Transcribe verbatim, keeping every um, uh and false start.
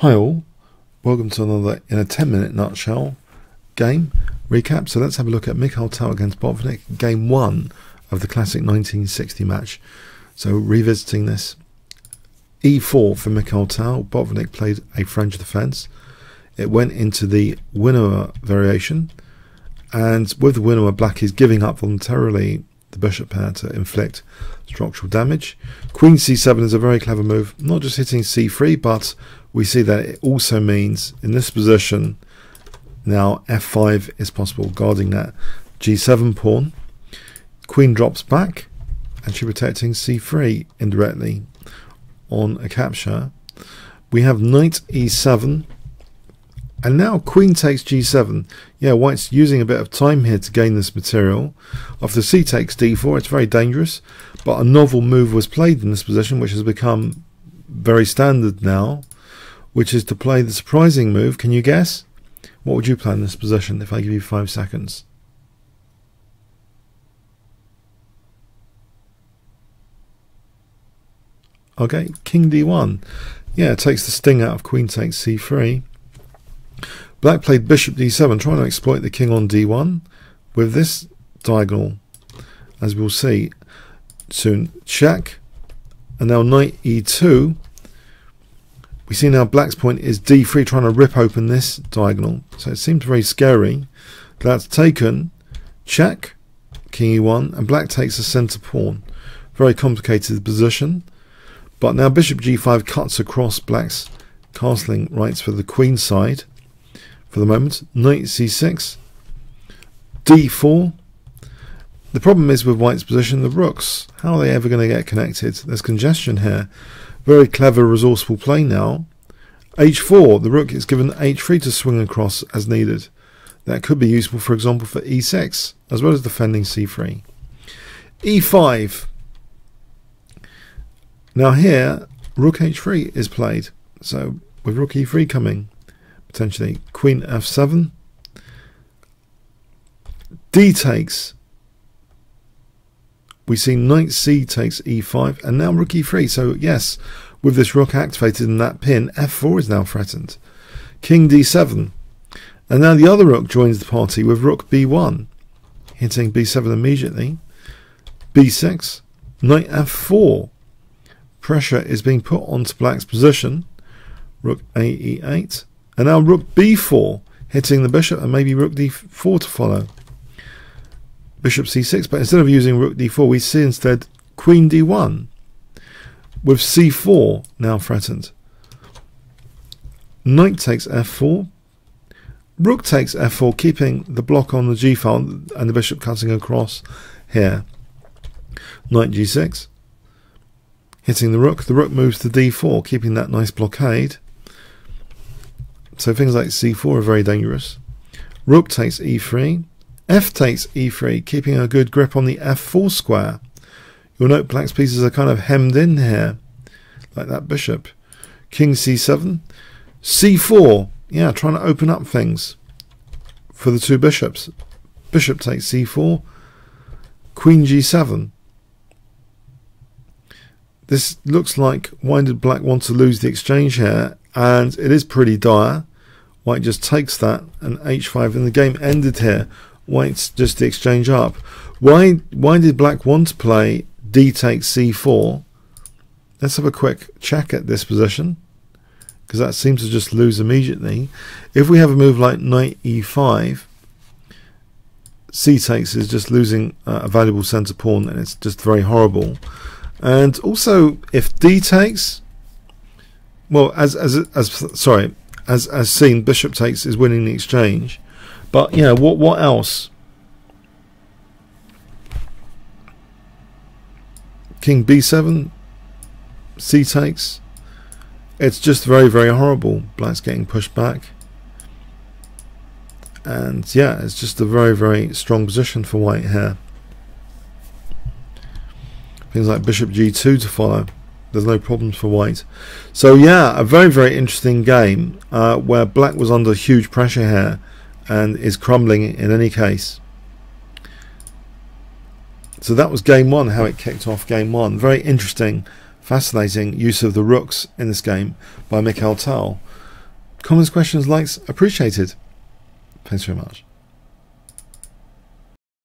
Hi all, welcome to another in a ten minute nutshell game recap. So let's have a look at Mikhail Tal against Botvinnik, game one of the classic nineteen sixty match. So revisiting this, e four for Mikhail Tal. Botvinnik played a French defense. It went into the Winawer variation, and with the Winawer, black is giving up voluntarily the bishop pair to inflict structural damage. Queen c seven is a very clever move, not just hitting c three, but we see that it also means in this position now f five is possible, guarding that g seven pawn. Queen drops back and she's protecting c three indirectly on a capture. We have knight e seven and now queen takes g seven. Yeah, white's using a bit of time here to gain this material. After c takes d four, it's very dangerous, but a novel move was played in this position which has become very standard now, which is to play the surprising move. Can you guess? What would you play in this position if I give you five seconds? Okay, king d one. Yeah, it takes the sting out of queen takes c three. Black played bishop d seven, trying to exploit the king on d one with this diagonal, as we'll see soon. Check, and now knight e two. We see now black's point is d three, trying to rip open this diagonal. So it seems very scary. That's taken. Check, king e one, and black takes the center pawn. Very complicated position. But now bishop g five cuts across black's castling rights for the queen side for the moment. Knight c six, d four. The problem is with white's position, the rooks. How are they ever going to get connected? There's congestion here. Very clever, resourceful play now. h four, the rook is given h three to swing across as needed. That could be useful, for example, for e six, as well as defending c three. e five. Now here, rook h three is played. So with rook e three coming, potentially queen f seven. D takes. We see knight c takes e five and now rook e three. So yes, with this rook activated in that pin, f four is now threatened. King d seven, and now the other rook joins the party with rook b one, hitting b seven immediately. b six, knight f four. Pressure is being put onto black's position. Rook a e eight, and now rook b four, hitting the bishop, and maybe rook d four to follow. Bishop c six, but instead of using rook d four, we see instead queen d one, with c four now threatened. Knight takes f four, rook takes f four, keeping the block on the g file and the bishop cutting across here. Knight g six, hitting the rook. The rook moves to d four, keeping that nice blockade. So things like c four are very dangerous. Rook takes e three. F takes e three, keeping a good grip on the f four square. You'll note black's pieces are kind of hemmed in here, like that bishop. King c seven, c four, yeah, trying to open up things for the two bishops. Bishop takes c four, queen g seven. This looks like, why did black want to lose the exchange here? And it is pretty dire. White just takes that, and h five, and the game ended here. White's just to exchange up. Why why did black want to play d takes c four? Let's have a quick check at this position, because that seems to just lose immediately. If we have a move like knight e five, c takes is just losing uh, a valuable center pawn, and it's just very horrible. And also if d takes, well, as as as sorry, as as seen, bishop takes is winning the exchange. But yeah, what what else? King b seven, c takes. It's just very very horrible. Black's getting pushed back, and yeah, it's just a very very strong position for white here. Things like bishop g two to follow. There's no problems for white. So yeah, a very very interesting game uh, where black was under huge pressure here and is crumbling in any case. So that was game one, how it kicked off game one. Very interesting, fascinating use of the rooks in this game by Mikhail Tal. Comments, questions, likes, appreciated. Thanks very much.